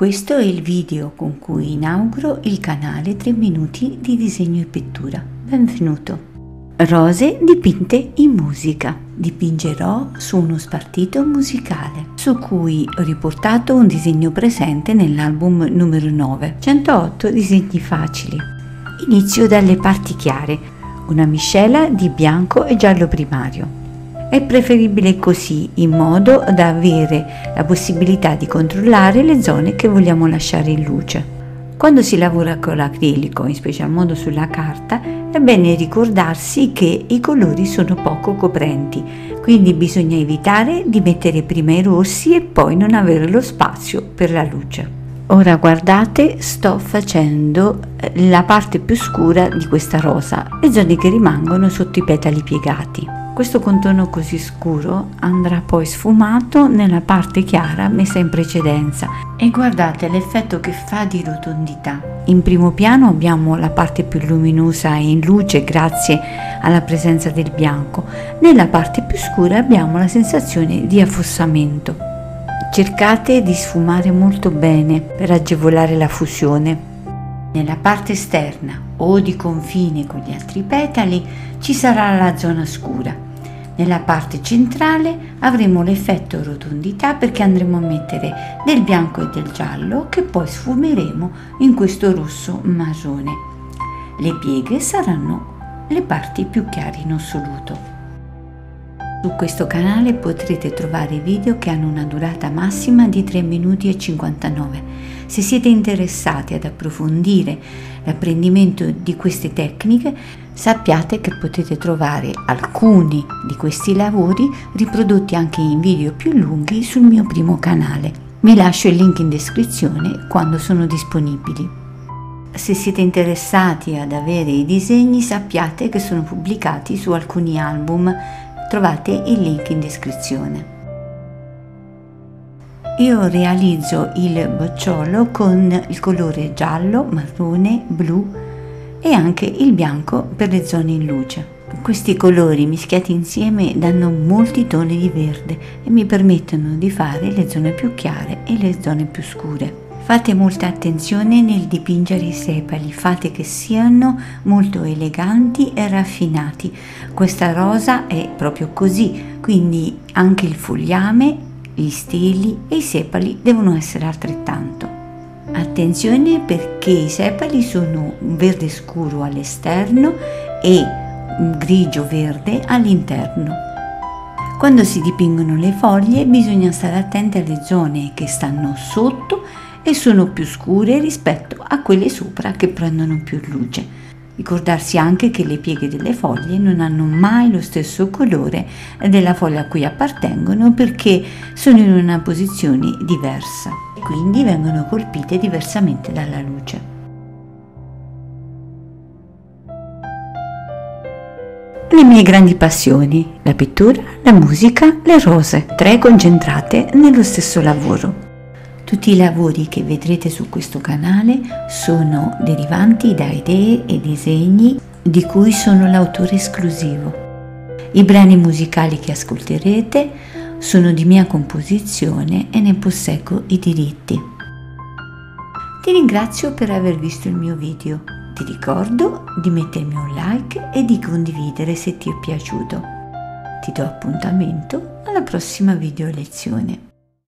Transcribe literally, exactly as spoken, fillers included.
Questo è il video con cui inauguro il canale tre minuti di disegno e pittura. Benvenuto! Rose dipinte in musica. Dipingerò su uno spartito musicale, su cui ho riportato un disegno presente nell'album numero nove. centootto disegni facili. Inizio dalle parti chiare, una miscela di bianco e giallo primario. È preferibile così, in modo da avere la possibilità di controllare le zone che vogliamo lasciare in luce. Quando si lavora con l'acrilico, in special modo sulla carta, è bene ricordarsi che i colori sono poco coprenti, quindi bisogna evitare di mettere prima i rossi e poi non avere lo spazio per la luce. Ora guardate, sto facendo la parte più scura di questa rosa, le zone che rimangono sotto i petali piegati. Questo contorno così scuro andrà poi sfumato nella parte chiara messa in precedenza e guardate l'effetto che fa di rotondità. In primo piano abbiamo la parte più luminosa e in luce grazie alla presenza del bianco, nella parte più scura abbiamo la sensazione di affossamento. Cercate di sfumare molto bene per agevolare la fusione. Nella parte esterna o di confine con gli altri petali ci sarà la zona scura. Nella parte centrale avremo l'effetto rotondità perché andremo a mettere del bianco e del giallo che poi sfumeremo in questo rosso marrone. Le pieghe saranno le parti più chiare in assoluto. Su questo canale potrete trovare video che hanno una durata massima di tre minuti e cinquantanove. Se siete interessati ad approfondire l'apprendimento di queste tecniche, sappiate che potete trovare alcuni di questi lavori riprodotti anche in video più lunghi sul mio primo canale. Vi lascio il link in descrizione quando sono disponibili. Se siete interessati ad avere i disegni, sappiate che sono pubblicati su alcuni album. Trovate il link in descrizione. Io realizzo il bocciolo con il colore giallo, marrone, blu e anche il bianco per le zone in luce. Questi colori mischiati insieme danno molti toni di verde e mi permettono di fare le zone più chiare e le zone più scure. Fate molta attenzione nel dipingere i sepali, fate che siano molto eleganti e raffinati. Questa rosa è proprio così, quindi anche il fogliame, gli steli e i sepali devono essere altrettanto. Attenzione perché i sepali sono verde scuro all'esterno e grigio verde all'interno. Quando si dipingono le foglie bisogna stare attenti alle zone che stanno sotto e sono più scure rispetto a quelle sopra che prendono più luce. Ricordarsi anche che le pieghe delle foglie non hanno mai lo stesso colore della foglia a cui appartengono perché sono in una posizione diversa e quindi vengono colpite diversamente dalla luce. Le mie grandi passioni: la pittura, la musica, le rose, tre concentrate nello stesso lavoro. Tutti i lavori che vedrete su questo canale sono derivanti da idee e disegni di cui sono l'autore esclusivo. I brani musicali che ascolterete sono di mia composizione e ne posseggo i diritti. Ti ringrazio per aver visto il mio video. Ti ricordo di mettermi un like e di condividere se ti è piaciuto. Ti do appuntamento alla prossima video lezione.